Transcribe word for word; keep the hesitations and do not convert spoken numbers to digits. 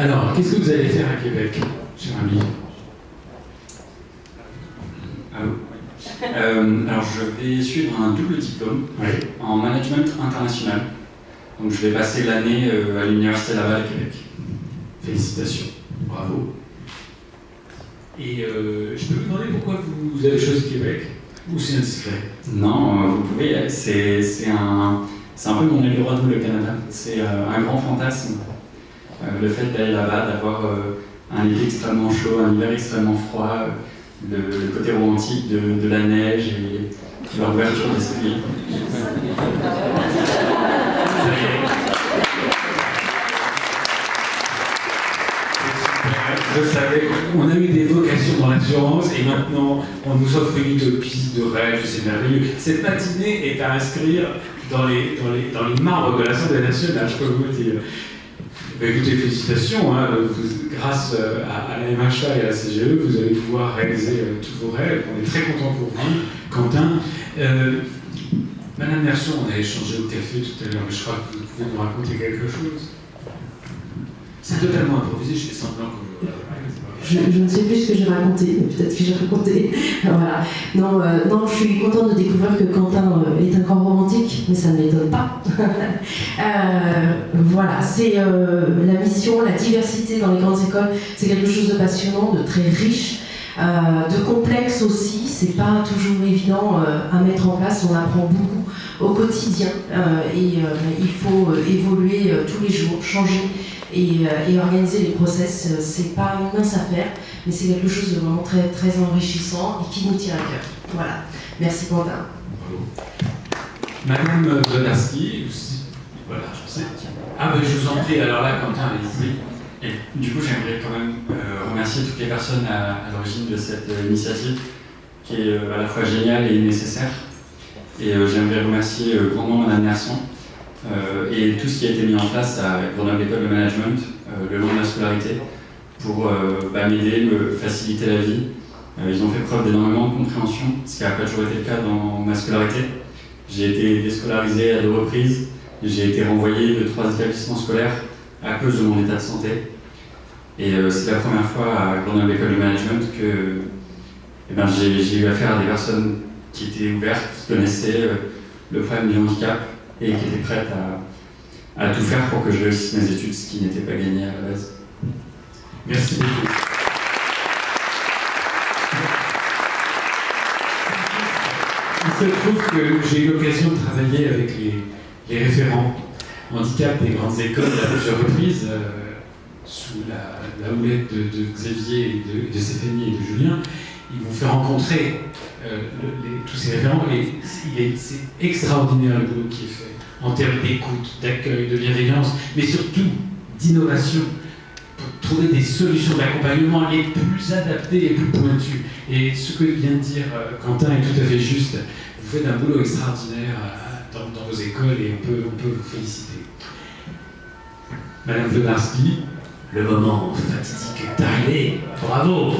Alors, qu'est-ce que vous allez faire à Québec, cher ami? Allô? euh, Alors, je vais suivre un double diplôme oui. en management international. Donc, je vais passer l'année euh, à l'Université Laval à Québec. Félicitations. Bravo. Et euh, je peux vous demander pourquoi vous avez choisi Québec? Ou c'est indiscret? Non, vous pouvez. C'est un, un peu mon aile droite, le Canada. C'est euh, un grand fantasme. Euh, le fait d'aller là-bas, d'avoir euh, un été extrêmement chaud, un hiver extrêmement froid, euh, le, le côté romantique de, de la neige et l'ouverture d'esprit. Je savais, on a eu des vocations dans l'assurance et maintenant on nous offre une utopie de rêve, c'est merveilleux. Cette matinée est à inscrire dans les, dans les, dans les marbres de l'Assemblée nationale, je peux vous le dire. Ben écoutez, félicitations, hein, vous, grâce à, à la M H A et à la C G E, vous allez pouvoir réaliser euh, tous vos rêves. On est très contents pour vous, Quentin. Euh, Madame Nersant, on a échangé au café tout à l'heure, mais je crois que vous pouvez nous raconter quelque chose. C'est totalement improvisé, je fais semblant que vous... Je, je ne sais plus ce que j'ai raconté, peut-être que j'ai raconté. Voilà. Non, euh, non, je suis contente de découvrir que Quentin euh, est un grand romantique, mais ça ne m'étonne pas. euh, voilà, c'est euh, la mission, la diversité dans les grandes écoles, c'est quelque chose de passionnant, de très riche, euh, de complexe aussi, c'est pas toujours évident euh, à mettre en place, on apprend beaucoup au quotidien euh, et euh, il faut euh, évoluer euh, tous les jours, changer. Et, euh, et organiser les process, euh, c'est pas une mince affaire, mais c'est quelque chose de vraiment très, très enrichissant et qui nous tient à cœur. Voilà. Merci Quentin. Madame Vedarski, aussi. Voilà, je sais. Ah ben je vous en prie, alors là Quentin, allez-y. Et du coup j'aimerais quand même euh, remercier toutes les personnes à, à l'origine de cette euh, initiative, qui est euh, à la fois géniale et nécessaire. Et euh, j'aimerais remercier euh, grandement Madame Nersant. Euh, et tout ce qui a été mis en place à Grenoble École de Management, euh, le long de la scolarité, pour euh, bah, m'aider, me faciliter la vie. Euh, ils ont fait preuve d'énormément de compréhension, ce qui n'a pas toujours été le cas dans ma scolarité. J'ai été déscolarisé à deux reprises, j'ai été renvoyé de trois établissements scolaires à cause de mon état de santé. Et euh, c'est la première fois à Grenoble École de Management que eh ben, j'ai eu affaire à des personnes qui étaient ouvertes, qui connaissaient euh, le problème du handicap, et qui était prête à, à tout faire pour que je réussisse mes études, ce qui n'était pas gagné à la base. Merci beaucoup. Il se trouve que j'ai eu l'occasion de travailler avec les, les référents handicap des grandes écoles à plusieurs reprises, euh, sous la, la houlette de, de Xavier, de, de Stéphanie et de Julien. Ils vont faire rencontrer euh, le, les, tous ces référents et c'est extraordinaire le boulot qui est fait en termes d'écoute, d'accueil, de bienveillance, mais surtout d'innovation pour trouver des solutions d'accompagnement les plus adaptées, les plus pointues. Et ce que vient de dire euh, Quentin est tout à fait juste. Vous faites un boulot extraordinaire à, dans, dans vos écoles et on peut, on peut vous féliciter. Madame Vedarski, le moment fatidique est arrivé. Bravo!